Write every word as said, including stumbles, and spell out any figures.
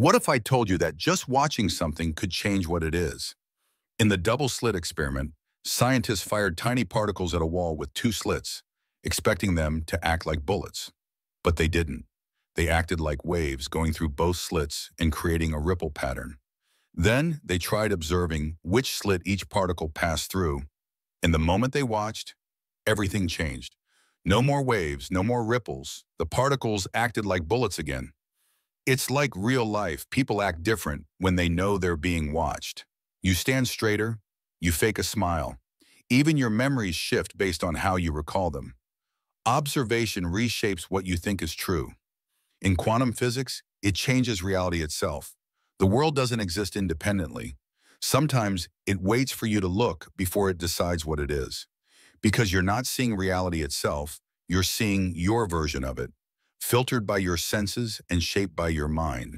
What if I told you that just watching something could change what it is? In the double slit experiment, scientists fired tiny particles at a wall with two slits, expecting them to act like bullets. But they didn't. They acted like waves going through both slits and creating a ripple pattern. Then they tried observing which slit each particle passed through, and the moment they watched, everything changed. No more waves, no more ripples. The particles acted like bullets again. It's like real life. People act different when they know they're being watched. You stand straighter, you fake a smile. Even your memories shift based on how you recall them. Observation reshapes what you think is true. In quantum physics, it changes reality itself. The world doesn't exist independently. Sometimes it waits for you to look before it decides what it is. Because you're not seeing reality itself, you're seeing your version of it, filtered by your senses and shaped by your mind.